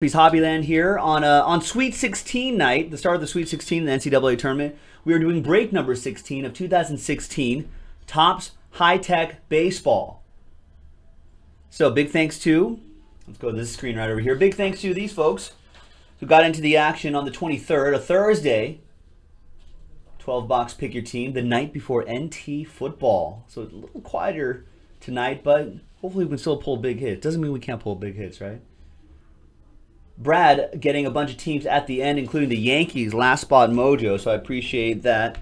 Jaspy's Hobby Land here on Sweet 16 night, the start of the Sweet 16, the NCAA tournament. We are doing break number 16 of 2016, Topps High Tech Baseball. So big thanks to, let's go to this screen right over here. Big thanks to these folks who got into the action on the 23rd, a Thursday. 12-box pick your team the night before NT football. So it's a little quieter tonight, but hopefully we can still pull big hits. Doesn't mean we can't pull big hits, right? Brad getting a bunch of teams at the end, including the Yankees, last spot mojo, so I appreciate that.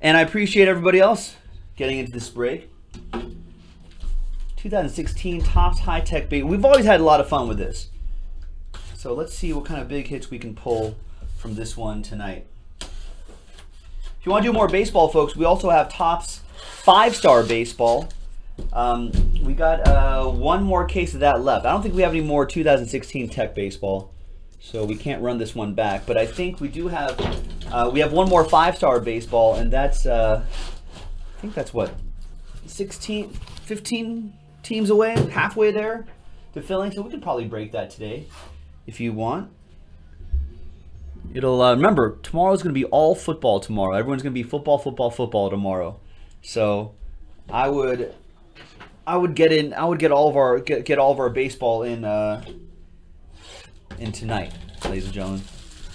And I appreciate everybody else getting into this break. 2016 Topps High Tech Baseball. We've always had a lot of fun with this. So let's see what kind of big hits we can pull from this one tonight. If you want to do more baseball, folks, we also have Topps Five-Star Baseball. We got one more case of that left. I don't think we have any more 2016 Tech Baseball, so we can't run this one back. But I think we do have one more Five-Star Baseball, and that's I think that's what, 16, 15 teams away, halfway there to filling. So we could probably break that today if you want. It'll remember, tomorrow's going to be all football tomorrow. Everyone's going to be football, football, football tomorrow. So I would get in. I would get all of our get all of our baseball in tonight, ladies and gentlemen.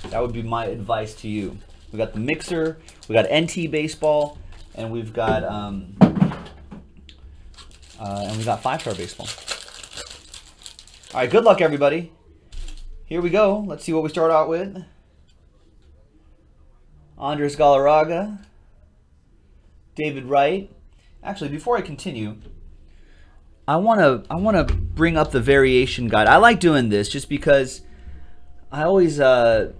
That would be my advice to you. We got the mixer. We got NT baseball, and we've got Five-Star Baseball. All right. Good luck, everybody. Here we go. Let's see what we start out with. Andres Galarraga, David Wright. Actually, before I continue, I wanna bring up the variation guide. I like doing this just because I always there's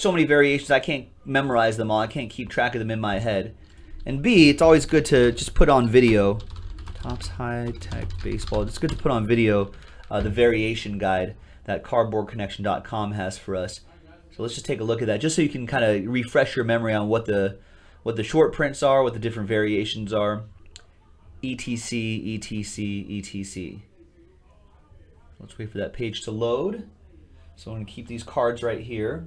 so many variations I can't memorize them all. I can't keep track of them in my head. And B, it's always good to just put on video. Topps High Tech Baseball. It's good to put on video the variation guide that cardboardconnection.com has for us. So let's just take a look at that, just so you can kind of refresh your memory on what the short prints are, what the different variations are, etc, etc, etc. Let's wait for that page to load. So I'm going to keep these cards right here.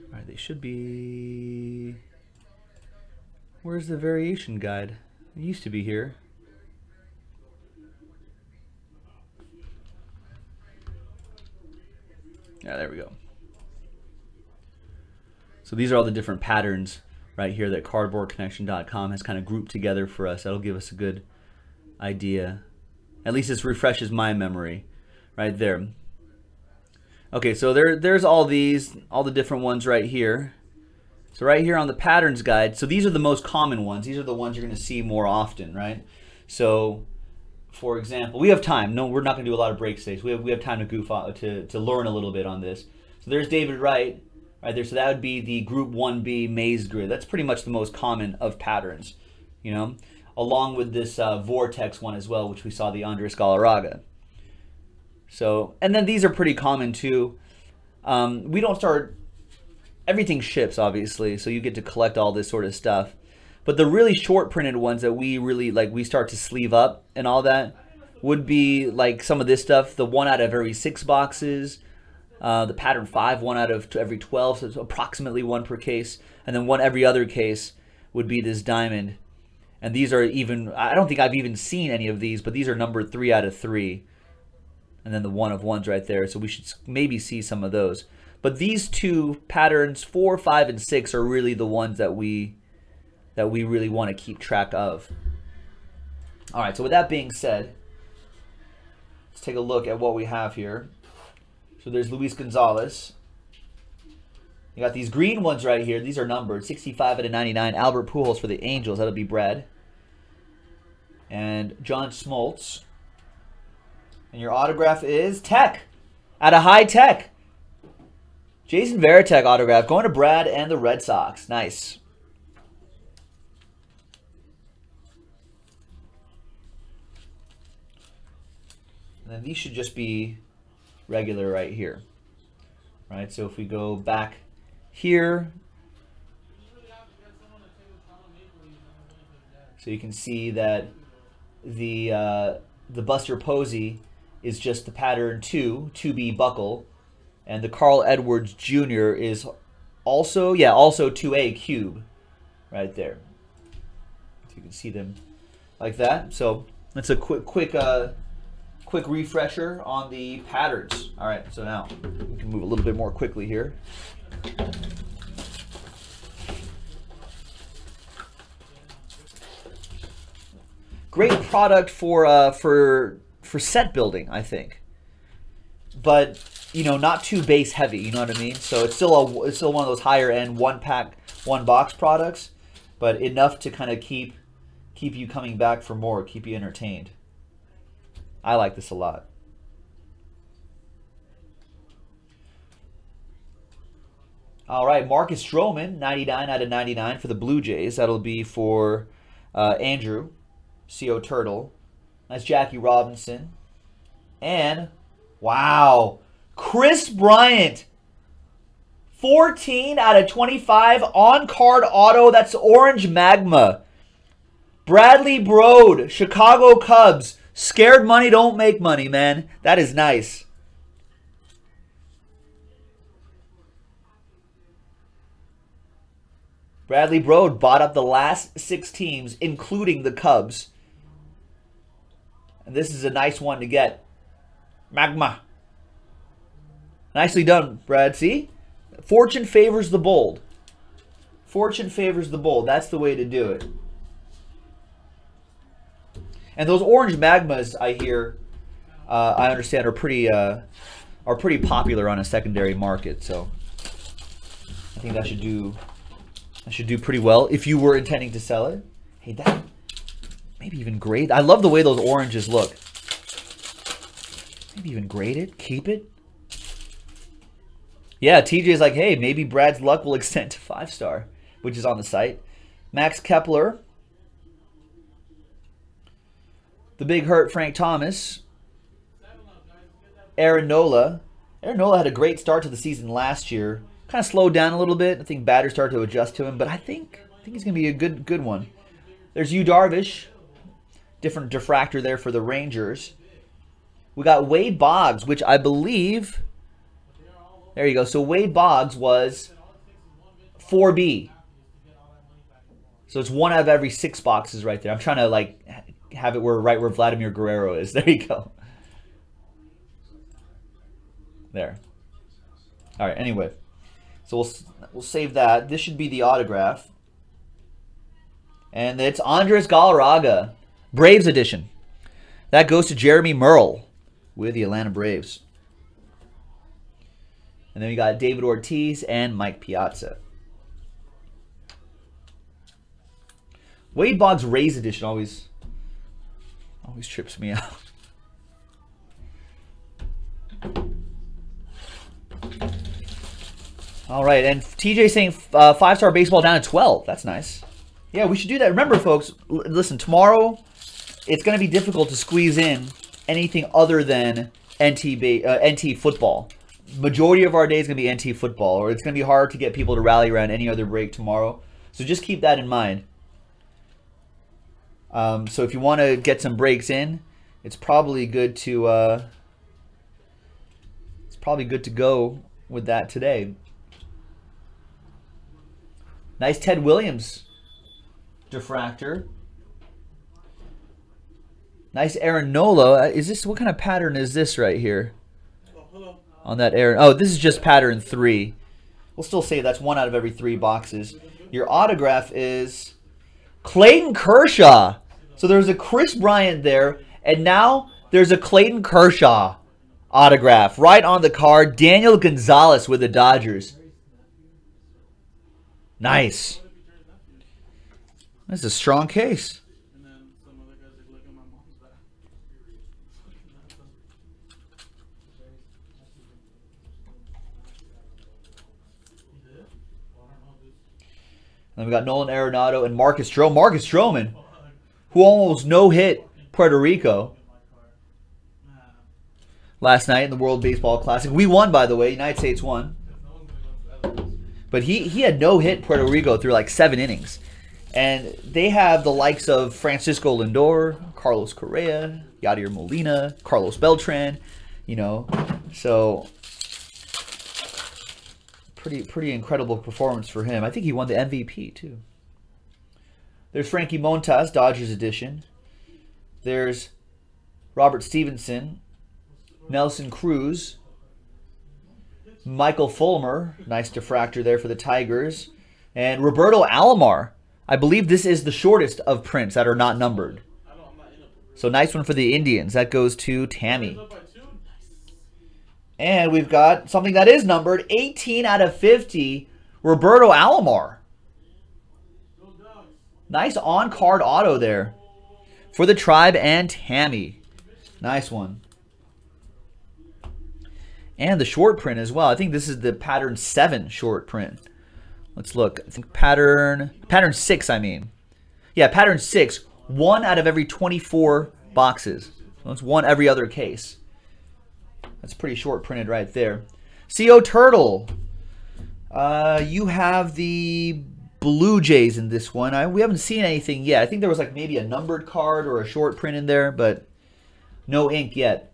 All right, they should be. Where's the variation guide? It used to be here. Yeah, there we go. So these are all the different patterns right here that cardboardconnection.com has kind of grouped together for us. That'll give us a good idea. At least this refreshes my memory right there. Okay, so there's all the different ones right here. So right here on the patterns guide, so these are the most common ones. These are the ones you're going to see more often, right? So for example, we have time. No, we're not going to do a lot of break stays. We have time to goof out, to learn a little bit on this. So there's David Wright right there. So that would be the Group 1B maze grid. That's pretty much the most common of patterns, you know, along with this vortex one as well, which we saw the Andres Galarraga. So, and then these are pretty common too. We don't start, everything ships obviously, so you get to collect all this sort of stuff. But the really short printed ones that we really like, we start to sleeve up and all that, would be like some of this stuff, the 1 out of every 6 boxes, the pattern 5, 1 out of every 12, so it's approximately 1 per case, and then 1 every other case would be this diamond. And these are even, I don't think I've even seen any of these, but these are numbered 3 out of 3, and then the 1 of 1s right there. So we should maybe see some of those. But these two patterns, 4, 5, and 6, are really the ones that we really want to keep track of. All right, so with that being said, let's take a look at what we have here. So there's Luis Gonzalez. You got these green ones right here. These are numbered 65 out of 99. Albert Pujols for the Angels. That'll be Brad. And John Smoltz. And your autograph is Tech, out of High Tech. Jason Veritek autograph going to Brad and the Red Sox. Nice. And then these should just be regular right here, right? So if we go back here, So you can see that the Buster Posey is just the pattern 2B buckle, and the Carl Edwards Jr. is also, yeah, also 2A cube right there. So you can see them like that. So that's a quick refresher on the patterns. All right, so now we can move a little bit more quickly here. Great product for set building, I think, but you know, not too base heavy. You know what I mean? So it's still one of those higher end one box products, but enough to kind of keep you coming back for more, keep you entertained. I like this a lot. All right, Marcus Stroman, 99 out of 99 for the Blue Jays. That'll be for Andrew, CO Turtle. That's Jackie Robinson. And, wow, Chris Bryant. 14 out of 25 on-card auto. That's Orange Magma. Bradley Brode, Chicago Cubs. Scared money don't make money, man. That is nice. Bradley Brode bought up the last 6 teams, including the Cubs. And this is a nice one to get. Magma. Nicely done, Brad. See? Fortune favors the bold. Fortune favors the bold. That's the way to do it. And those Orange Magmas, I hear, I understand, are pretty popular on a secondary market. So I think that should do pretty well if you were intending to sell it. Hey, that maybe even grade. I love the way those oranges look. Maybe even grade it, keep it. Yeah, TJ's like, hey, maybe Brad's luck will extend to 5-star, which is on the site. Max Kepler, the Big Hurt, Frank Thomas, Aaron Nola. Aaron Nola had a great start to the season last year. Kind of slowed down a little bit. I think batters start to adjust to him, but I think he's going to be a good one. There's Yu Darvish, different diffractor there for the Rangers. We got Wade Boggs, which I believe, there you go. So Wade Boggs was 4B. So it's one out of every 6 boxes right there. I'm trying to like have it right where Vladimir Guerrero is. There you go. There. All right. Anyway. So we'll save that. This should be the autograph. And it's Andres Galarraga, Braves edition. That goes to Jeremy Merle with the Atlanta Braves. And then we got David Ortiz and Mike Piazza. Wade Boggs Rays edition always trips me out. All right, and TJ saying 5-star baseball down to 12. That's nice. Yeah, we should do that. Remember, folks, listen, tomorrow it's going to be difficult to squeeze in anything other than NT football. Majority of our day is going to be NT football, or it's going to be hard to get people to rally around any other break tomorrow. So just keep that in mind. So if you want to get some breaks in, it's probably good to go with that today. Nice Ted Williams diffractor. Nice Aaron Nola. Is this, what kind of pattern is this right here? On that Aaron. Oh, this is just pattern 3. We'll still say that's one out of every 3 boxes. Your autograph is Clayton Kershaw. So there's a Chris Bryant there, and now there's a Clayton Kershaw autograph right on the card. Daniel Gonzalez with the Dodgers. Nice. That's a strong case. Then we got Nolan Arenado and Marcus Stroman. Marcus Stroman, who almost no-hit Puerto Rico last night in the World Baseball Classic. We won, by the way. United States won. But he had no hit Puerto Rico through like 7 innings. And they have the likes of Francisco Lindor, Carlos Correa, Yadier Molina, Carlos Beltran, you know. So pretty incredible performance for him. I think he won the MVP too. There's Frankie Montas, Dodgers edition. There's Robert Stevenson, Nelson Cruz, Michael Fulmer, nice diffractor there for the Tigers, and Roberto Alomar. I believe this is the shortest of prints that are not numbered. So nice one for the Indians. That goes to Tammy. And we've got something that is numbered, 18 out of 50, Roberto Alomar. Nice on-card auto there for the Tribe and Tammy. Nice one. And the short print as well. I think this is the pattern 7 short print. Let's look. I think pattern six, I mean. Yeah, pattern 6, 1 out of every 24 boxes. So that's 1 every other case. That's pretty short printed right there. CO Turtle. You have the Blue Jays in this one. We haven't seen anything yet. I think there was like maybe a numbered card or a short print in there, but no ink yet.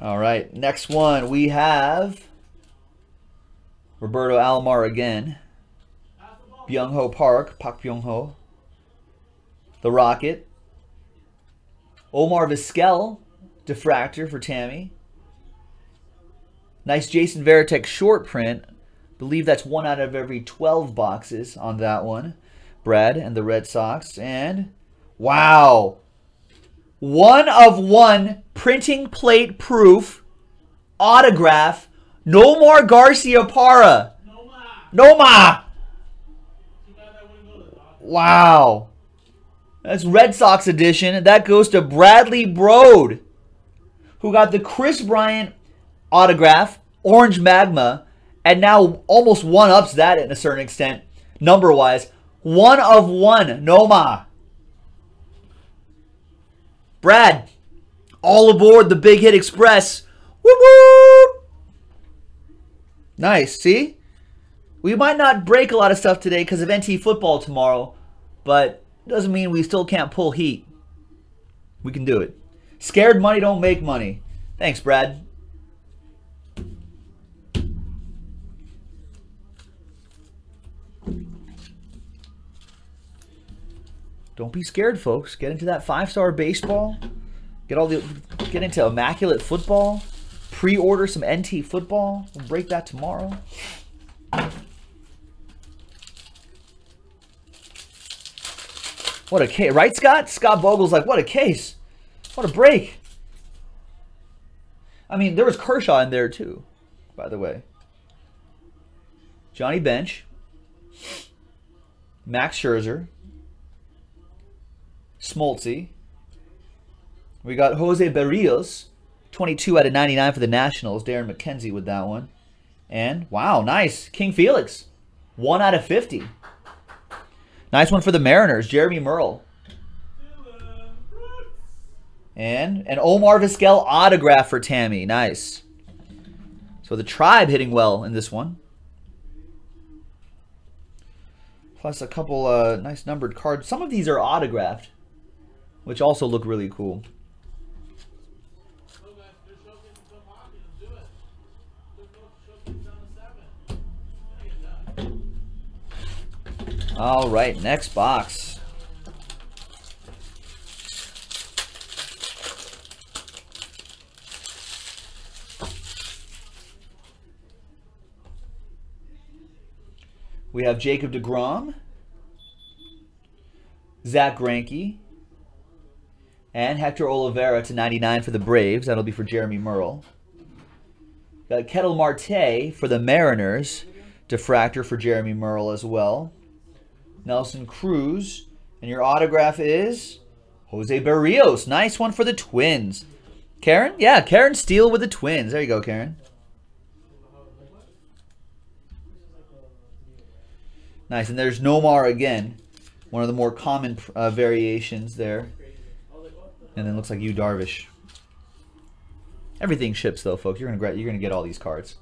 All right, next one we have Roberto Alomar again, Byung-ho Park, Pak Byung-ho, the Rocket, Omar Vizquel, diffractor for Tammy. Nice Jason Veritek short print. Believe that's 1 out of every 12 boxes on that one. Brad and the Red Sox, and wow, 1 of 1 printing plate proof autograph. Nomar Garciaparra. Nomar. Wow. That's Red Sox edition. That goes to Bradley Brode, who got the Chris Bryant autograph, Orange Magma, and now almost one-ups that in a certain extent, number-wise. 1 of 1, Nomar. Brad, all aboard the Big Hit Express. Whoop, whoop. Nice, see? We might not break a lot of stuff today because of NT football tomorrow, but doesn't mean we still can't pull heat. We can do it. Scared money don't make money. Thanks, Brad. Don't be scared, folks. Get into that five-star baseball. Get into immaculate football. Pre-order some NT football. We'll break that tomorrow. What a case, right, Scott? Scott Vogel's like, what a case. What a break. I mean, there was Kershaw in there too, by the way. Johnny Bench. Max Scherzer. Smoltz. We got Jose Berrios, 22 out of 99 for the Nationals. Darren McKenzie with that one. And, wow, nice. King Felix, 1 out of 50. Nice one for the Mariners, Jeremy Merle. And an Omar Vizquel autograph for Tammy. Nice. So the Tribe hitting well in this one. Plus a couple nice numbered cards. Some of these are autographed, which also look really cool. All right, next box. We have Jacob deGrom, Zach Greinke, and Hector Oliveira /99 for the Braves. That'll be for Jeremy Merle. Got Ketel Marte for the Mariners, diffractor for Jeremy Merle as well. Nelson Cruz, and your autograph is Jose Berrios. Nice one for the Twins. Karen? Yeah, Karen Steele with the Twins. There you go, Karen. Nice, and there's Nomar again. One of the more common variations there. And then looks like Yu Darvish. Everything ships though, folks. You're gonna get all these cards.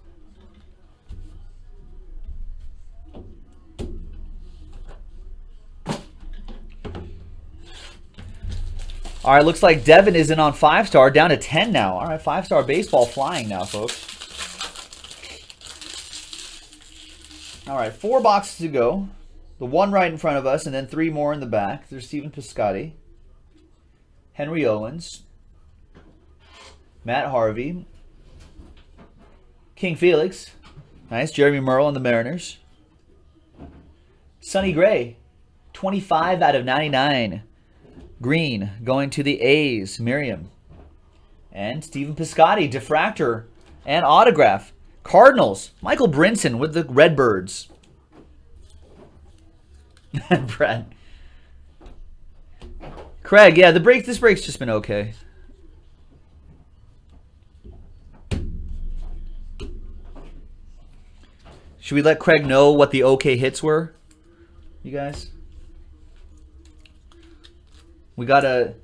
All right, looks like Devin isn't on 5-star, down to 10 now. All right, 5-star baseball flying now, folks. All right, 4 boxes to go. The one right in front of us, and then 3 more in the back. There's Steven Piscotty, Henry Owens, Matt Harvey, King Felix. Nice, Jeremy Merle and the Mariners. Sonny Gray, 25 out of 99. Green going to the A's, Miriam. And Steven Piscotty, diffractor and autograph. Cardinals, Michael Brinson with the Redbirds. Brad. Craig, yeah, this break's just been okay. Should we let Craig know what the okay hits were, you guys? We got a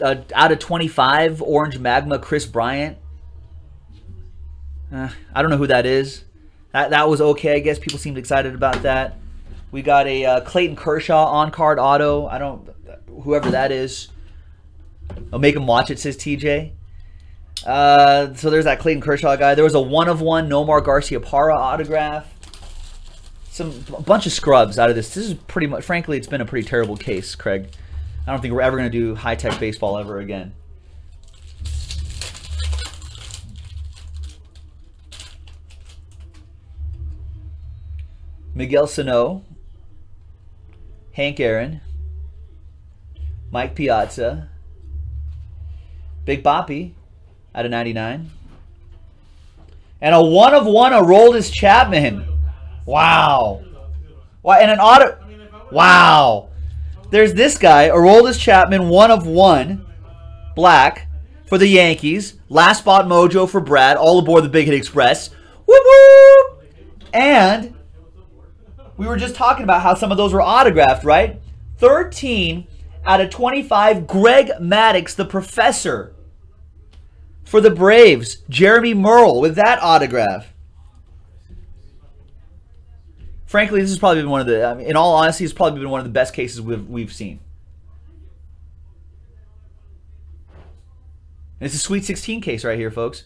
out of 25 Orange Magma Chris Bryant. I don't know who that is. That was okay, I guess. People seemed excited about that. We got a Clayton Kershaw on card auto. I don't, whoever that is. I'll make him watch it, says TJ. So there's that Clayton Kershaw guy. There was a 1 of 1 Nomar Garciaparra autograph. A bunch of scrubs out of this. This is pretty much, frankly, it's been a pretty terrible case, Craig. I don't think we're ever going to do high-tech baseball ever again. Miguel Sano, Hank Aaron, Mike Piazza, Big Papi out of 99, and a 1 of 1 Aroldis Chapman. Wow. And an auto. Wow. There's this guy, Aroldis Chapman, 1 of 1, black for the Yankees. Last spot mojo for Brad. All aboard the Big Hit Express. Whoop whoop. And we were just talking about how some of those were autographed, right? 13 out of 25. Greg Maddux, the professor for the Braves. Jeremy Merle with that autograph. Frankly, this has probably been one of the, I mean, in all honesty, it's probably been one of the best cases we've seen. And it's a Sweet 16 case right here, folks.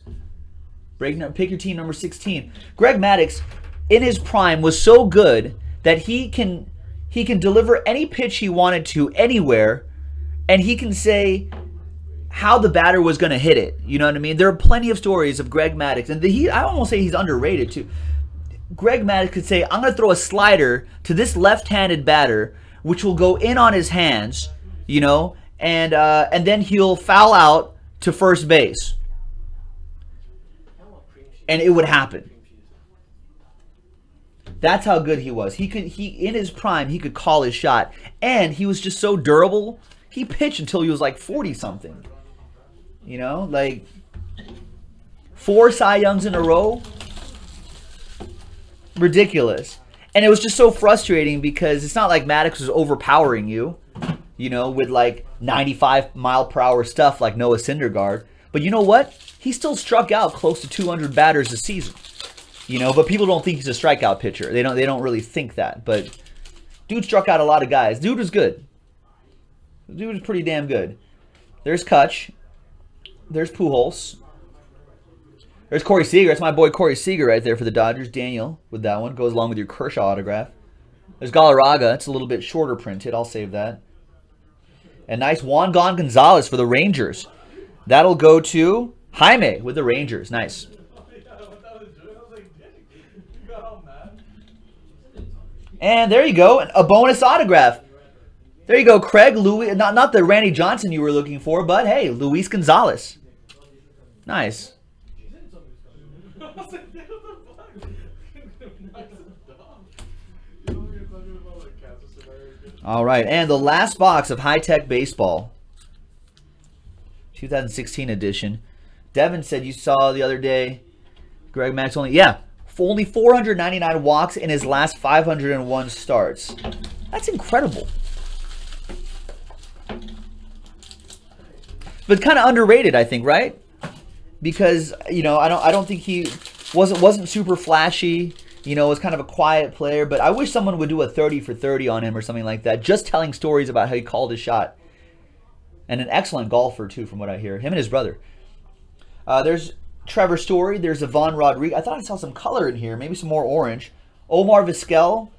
Pick your team number 16. Greg Maddux, in his prime, was so good that he can deliver any pitch he wanted to anywhere, and he can say how the batter was going to hit it. You know what I mean? There are plenty of stories of Greg Maddux, and I almost say he's underrated too. Greg Maddux could say, I'm going to throw a slider to this left-handed batter, which will go in on his hands, you know, and then he'll foul out to first base. And it would happen. That's how good he was. In his prime, he could call his shot. And he was just so durable. He pitched until he was like 40-something. You know, like 4 Cy Youngs in a row. Ridiculous. And it was just so frustrating because it's not like Maddux was overpowering you, you know, with like 95-mile-per-hour stuff like Noah Syndergaard. But you know what? He still struck out close to 200 batters a season, you know, but people don't think he's a strikeout pitcher. They don't really think that, but dude struck out a lot of guys. Dude was good. Dude was pretty damn good. There's Kutch. There's Pujols. There's Corey Seager. That's my boy Corey Seager right there for the Dodgers. Daniel with that one. Goes along with your Kershaw autograph. There's Galarraga. It's a little bit shorter printed. I'll save that. And nice Juan Gonzalez for the Rangers. That'll go to Jaime with the Rangers. Nice. And there you go. A bonus autograph. There you go, Craig. Not the Randy Johnson you were looking for, but hey, Luis Gonzalez. Nice. All right, and the last box of high-tech baseball, 2016 edition. Devin said you saw the other day, Greg Maddux only 499 walks in his last 501 starts. That's incredible. But kind of underrated, I think, right? Because, you know, I don't think he wasn't super flashy. You know, was kind of a quiet player, but I wish someone would do a 30 for 30 on him or something like that. Just telling stories about how he called his shot. And an excellent golfer, too, from what I hear. Him and his brother. There's Trevor Story. There's Yvonne Rodriguez. I thought I saw some color in here. Maybe some more orange. Omar Vizquel.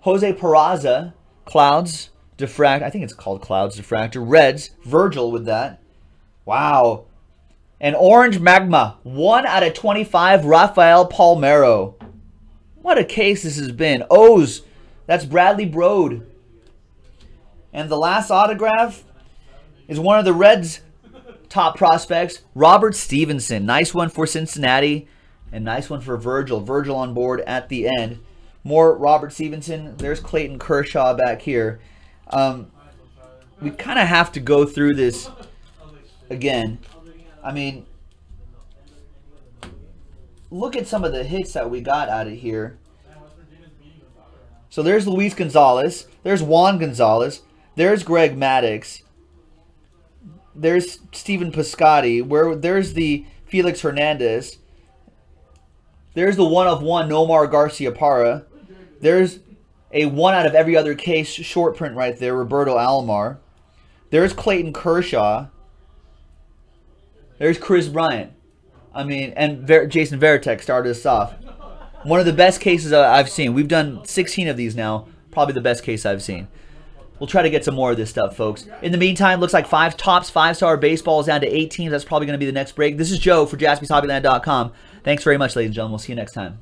Jose Peraza. Clouds. Diffract. I think it's called Clouds Diffractor. Reds. Virgil with that. Wow. And Orange Magma, 1 out of 25, Rafael Palmeiro. What a case this has been. O's, that's Bradley Brode. And the last autograph is one of the Reds' top prospects, Robert Stevenson. Nice one for Cincinnati and nice one for Virgil. Virgil on board at the end. More Robert Stevenson. There's Clayton Kershaw back here. We kind of have to go through this again. I mean, look at some of the hits that we got out of here. So there's Luis Gonzalez. There's Juan Gonzalez. There's Greg Maddux. There's Steven Piscotty. There's the Felix Hernandez. There's the 1 of 1 Nomar Garciaparra. There's a 1 out of every other case short print right there, Roberto Alomar. There's Clayton Kershaw. There's Chris Bryant. I mean, and Jason Veritek started us off. One of the best cases I've seen. We've done 16 of these now. Probably the best case I've seen. We'll try to get some more of this stuff, folks. In the meantime, looks like Topps Five-Star Baseball is down to 18. That's probably going to be the next break. This is Joe for JaspysHobbyland.com. Thanks very much, ladies and gentlemen. We'll see you next time.